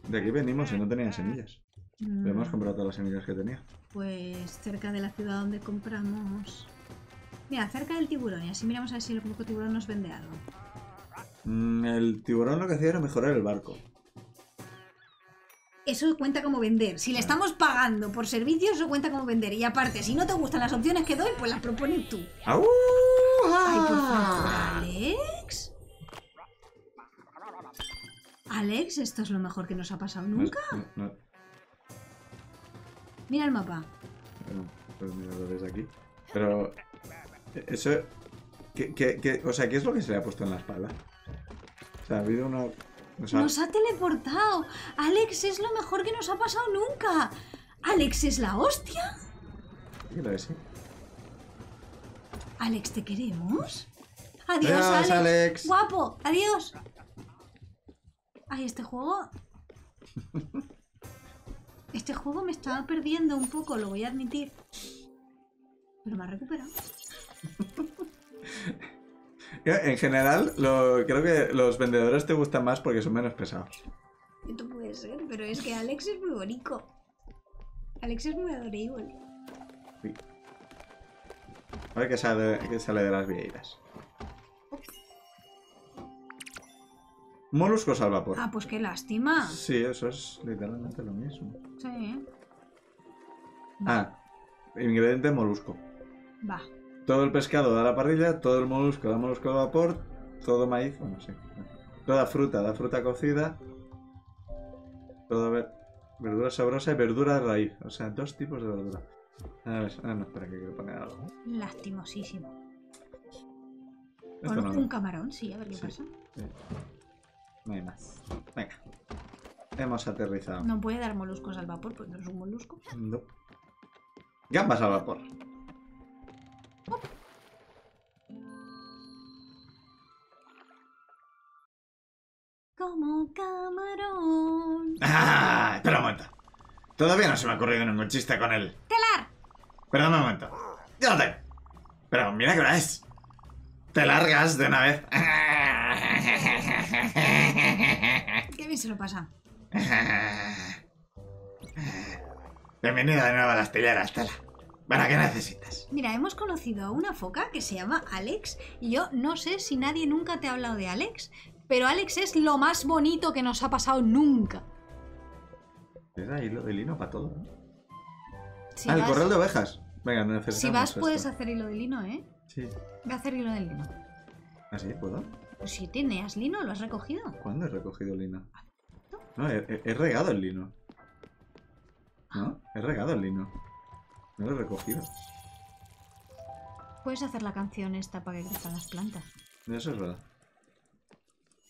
De aquí venimos y no tenía semillas. Pero hemos comprado todas las semillas que tenía. Pues cerca de la ciudad donde compramos. Mira, cerca del tiburón, y así miramos a ver si el poco tiburón nos vende algo. Mm, el tiburón lo que hacía era mejorar el barco. Eso cuenta como vender. Si le estamos pagando por servicios, eso cuenta como vender. Y aparte, si no te gustan las opciones que doy, pues las propones tú. ¡Au! Ay, por favor, Alex. Alex, esto es lo mejor que nos ha pasado nunca. No, no, no. Mira el mapa. Bueno, pues mirarlo desde aquí. Pero... Eso... ¿qué, qué, qué, o sea, ¿qué es lo que se le ha puesto en la espalda? O sea, ha habido una... O sea... ¡Nos ha teleportado! ¡Alex es lo mejor que nos ha pasado nunca! ¡Alex es la hostia! ¿Qué lo es? Alex, ¿te queremos? ¡Adiós, Adiós Alex. Alex! ¡Guapo! ¡Adiós! ¡Ay, este juego! Este juego me estaba perdiendo un poco, lo voy a admitir. Pero me ha recuperado. En general, lo, creo que los vendedores te gustan más porque son menos pesados. Esto puede ser, pero es que Alex es muy bonito. Alex es muy adorable. Sí. A ver qué sale, qué sale de las vieiras. Moluscos al vapor. Ah, pues qué lástima. Sí, eso es literalmente lo mismo. Sí. Ah, ingrediente molusco. Va. Todo el pescado da la parrilla, todo el molusco da molusco al vapor, todo maíz, bueno, sí. Toda fruta da fruta cocida, toda ver, verdura sabrosa y verdura de raíz. O sea, dos tipos de verdura. A ver, ah, no, espera, que quiero poner algo. Lastimosísimo. Con no, un camarón, sí, a ver qué sí, pasa. Sí. No hay más. Venga. Hemos aterrizado. No puede dar moluscos al vapor, pues no es un molusco. No. Gambas al vapor. Oh. Como camarón. ¡Ah! Espera un momento. Todavía no se me ha ocurrido ningún chiste con él. ¡Telar! Perdón un momento. ¡Yo lo tengo! Pero mira que hora es. Te largas de una vez. Qué bien se lo pasa. Bienvenida de nuevo a las teleras, Tela. ¿Para qué necesitas? Mira, hemos conocido a una foca que se llama Alex. Y yo no sé si nadie nunca te ha hablado de Alex, pero Alex es lo más bonito que nos ha pasado nunca. Es ahí hilo de lino para todo, ¿no? Si ah, vas... el corral de ovejas. Venga, no necesitamos. Si vas, esto. Puedes hacer hilo de lino, ¿eh? Sí. Voy a hacer hilo de lino. ¿Ah, sí? ¿Puedo? Pues si tenías lino, ¿lo has recogido? ¿Cuándo he recogido lino? No, he, he, he regado el lino. No, he regado el lino. No lo he recogido. Puedes hacer la canción esta para que crezcan las plantas. Eso es verdad.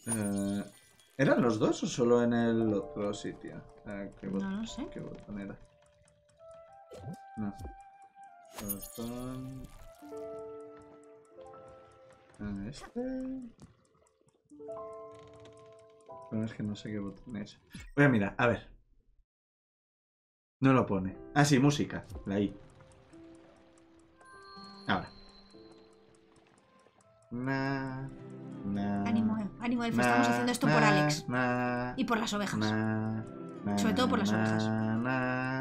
Eh, ¿Eran los dos o solo en el otro sitio? Eh, ¿qué bot- no lo sé. ¿Qué botón era? No. Botón... Este... Bueno, es que no sé qué botón es. Voy a mirar, a ver. No lo pone. Ah, sí, música. La I. Ahora. Na, na, ánimo, eh. Ánimo, Elfa. Estamos haciendo esto na, por Alex. Na, y por las ovejas. Na, na, sobre todo por las na, ovejas. Na,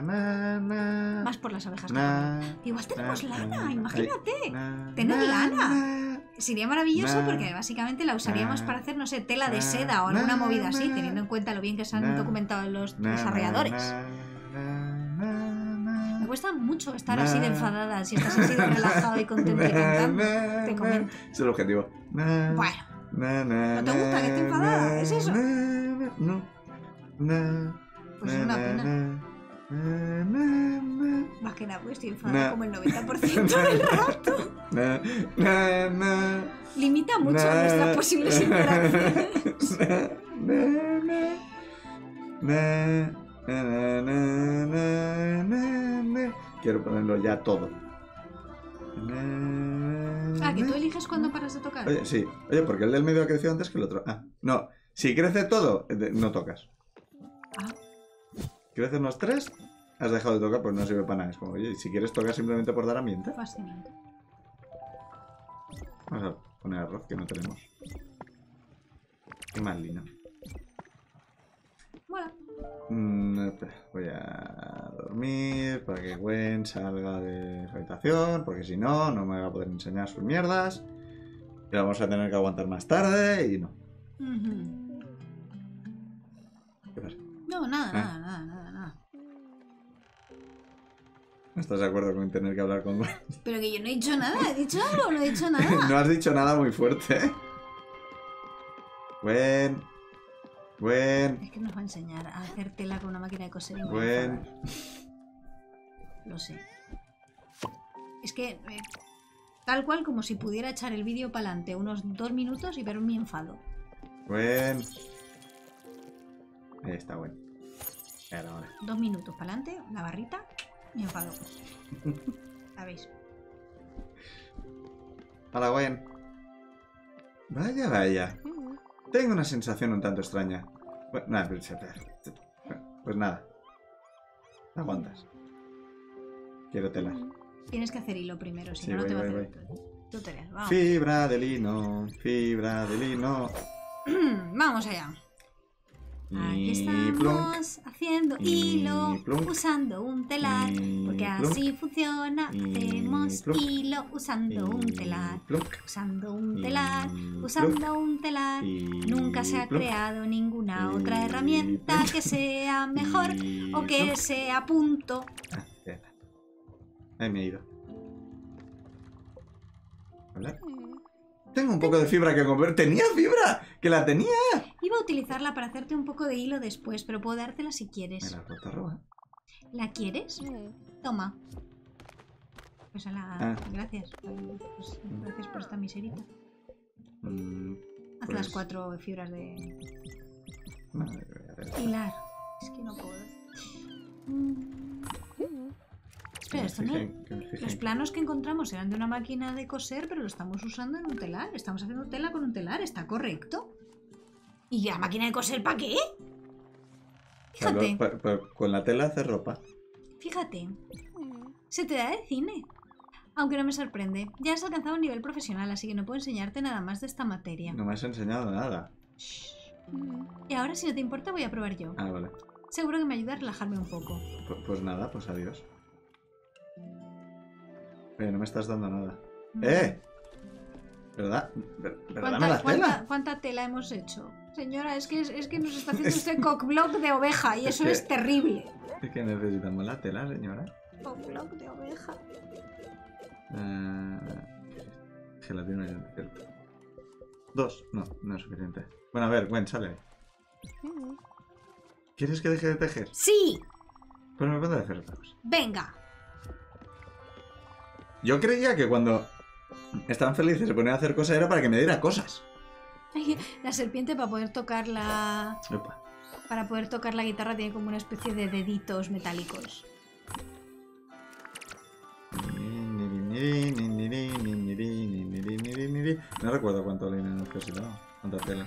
na, na, más por las ovejas. Na, que igual tenemos na, lana, na, imagínate. Na, tener na, lana. Na, sería maravilloso na, porque básicamente la usaríamos na, para hacer, no sé, tela de na, seda o alguna na, movida así, teniendo en cuenta lo bien que se han na, documentado los na, desarrolladores. Na, na, me cuesta mucho estar así de enfadada. Si estás así de relajado y contento y cantando, te comento. Es el objetivo. Bueno. ¿No te gusta que esté enfadada? ¿Es eso? No. Pues es una pena. Más que nada, pues estoy enfadada como el noventa por ciento del rato. Limita mucho nuestras posibles interacciones. Na, na, na, na, na. Quiero ponerlo ya todo. Na, na, ah, que tú eliges cuando paras de tocar. Oye, sí. Oye, porque el del medio ha crecido antes que el otro. Ah, no. Si crece todo, no tocas. Ah. Crecen los tres, has dejado de tocar, pues no sirve para nada. Es como, oye, si quieres tocar simplemente por dar ambiente. Fascinante. Vamos a poner arroz que no tenemos. Qué más lino. Bueno. Mm, espera, voy a dormir para que Gwen salga de la habitación, porque si no, no me va a poder enseñar sus mierdas. Y la vamos a tener que aguantar más tarde y no. Uh-huh. ¿Qué pasa? No, nada, ¿Eh? nada, nada, nada, nada. ¿No estás de acuerdo con tener que hablar con Gwen? Pero que yo no he dicho nada, ¿he dicho algo? No he dicho nada. No has dicho nada muy fuerte, ¿eh? Gwen... Gwen. Es que nos va a enseñar a hacer tela con una máquina de coser. Gwen. Lo sé. Es que, eh, tal cual como si pudiera echar el vídeo para adelante unos dos minutos y ver mi enfado. Gwen. Ahí está, Gwen. Ahora. Dos minutos para adelante, la barrita, mi enfado. La veis. Hola, Gwen. Vaya, vaya. Tengo una sensación un tanto extraña. Bueno, nada, pues nada. No aguantas. Quiero telar. Tienes que hacer hilo primero, si sí, no, voy, no te voy, va a hacer. Tú telas, vamos. Fibra de lino, fibra de lino. Vamos allá. Aquí estamos plonk, haciendo hilo, plonk, usando un telar, porque así plonk, funciona. Hacemos plonk, hilo usando un telar, plonk, usando un telar, plonk, usando un telar. Nunca se ha plonk, creado ninguna otra herramienta plonk, que sea mejor o que plonk, sea punto. Ah, ya está. Ahí me he ido. ¿Hablar? Tengo un poco de fibra que comprar. ¡Tenía fibra! ¡Que la tenía! Iba a utilizarla para hacerte un poco de hilo después, pero puedo dártela si quieres. Me la roto, roba. ¿La quieres? Toma. Pues a la... Ah. Gracias. Pues, gracias por esta miserita. Mm, Haz pues... las cuatro fibras de... Madre hilar. Es que no puedo. Mm. Pero esto no... Los planos que encontramos eran de una máquina de coser, pero lo estamos usando en un telar. Estamos haciendo tela con un telar, está correcto. ¿Y la máquina de coser para qué? Fíjate. Claro, pa, pa, con la tela hace ropa. Fíjate. Se te da de cine. Aunque no me sorprende. Ya has alcanzado un nivel profesional, así que no puedo enseñarte nada más de esta materia. No me has enseñado nada. Shh. Y ahora, si no te importa, voy a probar yo. Ah, vale. Seguro que me ayuda a relajarme un poco. Pues, pues nada, pues adiós. Oye, no me estás dando nada. Mm. ¡Eh! ¿Verdad? ¿Verdad? ¿Cuánta, me la cuánta, tela? ¿Cuánta tela hemos hecho? Señora, es que, es que nos está haciendo usted cockblock de oveja y eso es, es que, terrible. Es que necesitamos la tela, señora. Cockblock de oveja. Uh, gelatina de cierto. Dos. No, no es suficiente. Bueno, a ver, Gwen, sale. Mm. ¿Quieres que deje de tejer? ¡Sí! Pues me puedo hacer otra cosa. ¡Venga! Yo creía que cuando estaban felices se ponían a hacer cosas era para que me diera cosas. La serpiente para poder tocar la... Opa. Para poder tocar la guitarra tiene como una especie de deditos metálicos. No recuerdo cuánto le necesitaba, cuánta tela.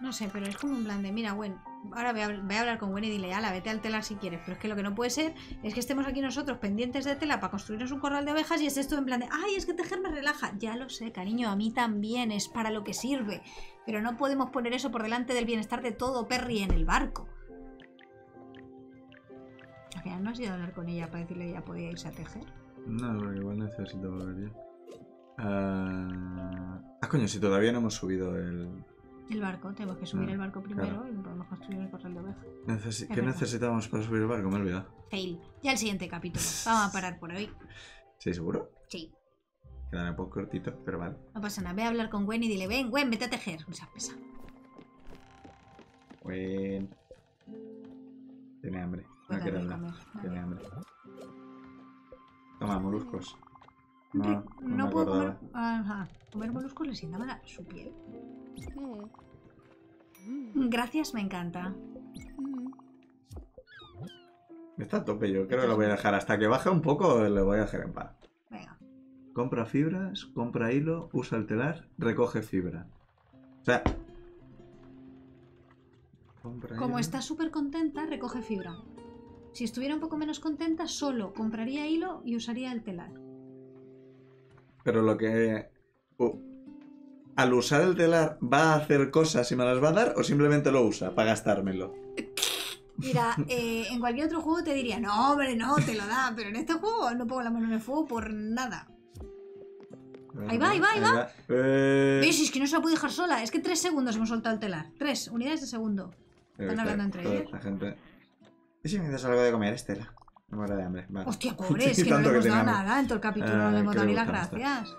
No sé, pero es como un plan de, mira, Gwen, ahora voy a, voy a hablar con Gwen y dile, ala, vete al telar si quieres, pero es que lo que no puede ser es que estemos aquí nosotros pendientes de tela para construirnos un corral de ovejas y es esto en plan de, ay, es que tejer me relaja. Ya lo sé, cariño, a mí también, es para lo que sirve, pero no podemos poner eso por delante del bienestar de todo Perry en el barco. Al final no has ido a hablar con ella para decirle que ya podía irse a tejer. No, porque igual necesito volver ya. Uh... Ah, coño, si todavía no hemos subido el... El barco, tenemos que subir no, el barco primero claro. Y podemos construir el corral de ovejas. Necesi ¿Qué verdad? necesitamos para subir el barco? Me he olvidado. Fail. Ya el siguiente capítulo. Vamos a parar por hoy. ¿Sí, seguro? Sí. Quedan un poco cortitos, pero vale. No pasa nada. Ve a hablar con Gwen y dile, ven, Gwen, vete a tejer. O sea, pesa. Gwen. Tiene hambre. No quiero hablar. Tiene hambre. Toma, moluscos. No, no, no me puedo comer... Ajá. Comer moluscos le sienta mal a su piel. Gracias, me encanta. Está a tope, yo creo que lo voy a dejar. Hasta que baje un poco, lo voy a dejar en paz. Venga. Compra fibras, compra hilo, usa el telar, recoge fibra. O sea... Como está súper contenta, recoge fibra. Si estuviera un poco menos contenta, solo compraría hilo y usaría el telar. Pero lo que... Uh. ¿Al usar el telar va a hacer cosas y me las va a dar o simplemente lo usa para gastármelo? Mira, eh, en cualquier otro juego te diría, no, hombre, no, te lo da, pero en este juego no pongo la mano en el fuego por nada. Ahí va, ahí va, ahí va. Eh... ¿Ves? Es que no se la puede dejar sola. Es que tres segundos hemos soltado el telar. Tres unidades de segundo. Están hablando entre ellos. La gente... ¿Y si me das algo de comer, Estela? Me muero de hambre. Vale. Hostia, pobre, sí, es que no le hemos dado nada en todo el capítulo. Ah, no le hemos dado ni las gracias.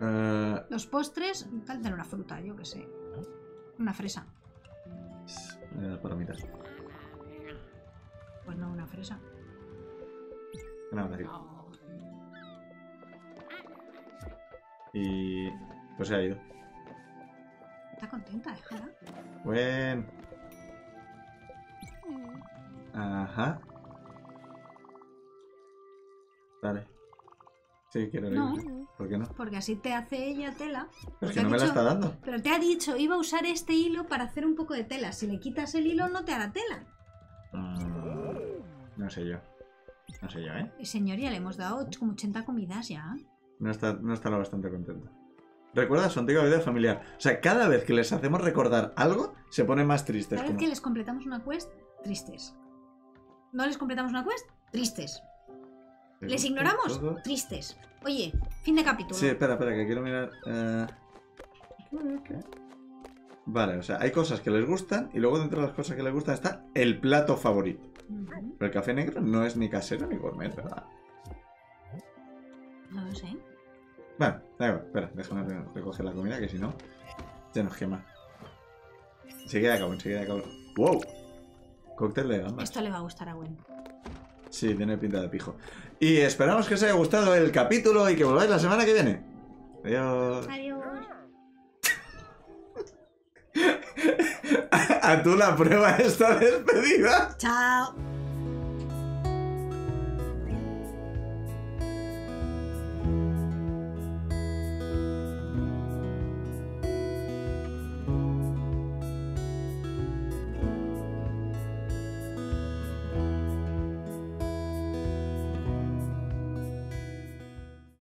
Uh... Los postres, tal, tener una fruta, yo que sé. Una fresa. Las palomitas. Pues no, una fresa. No, me digo. Y... pues se ha ido. Está contenta, déjala. Bueno. Ajá. Vale. Sí, quiero no. ¿Por qué no? Porque así te hace ella tela. Pero que no me dicho, la está dando. Pero te ha dicho, iba a usar este hilo para hacer un poco de tela. Si le quitas el hilo, no te hará tela. Mm, no sé yo. No sé yo, ¿eh? Y señoría, le hemos dado como ochenta comidas ya. No está, no está lo bastante contento. Recuerda su antigua vida familiar. O sea, cada vez que les hacemos recordar algo, se ponen más tristes. Cada vez como... que les completamos una quest, tristes. ¿No les completamos una quest? Tristes. ¿Les ignoramos? Todo. Tristes. Oye, fin de capítulo. Sí, espera, espera, que quiero mirar... Uh... Okay. Vale, o sea, hay cosas que les gustan y luego dentro de las cosas que les gustan está el plato favorito. Uh-huh. Pero el café negro no es ni casero ni gourmet, ¿verdad? No lo sé. Bueno, da igual, espera, déjame recoger la comida que si no, ya nos quema. Se queda cabrón, se queda cabrón. ¡Wow! Cóctel de gambas. Esto le va a gustar a Gwen. Sí, tiene pinta de pijo. Y esperamos que os haya gustado el capítulo y que volváis la semana que viene. Adiós. Adiós. A, a tú la prueba esta despedida. Chao.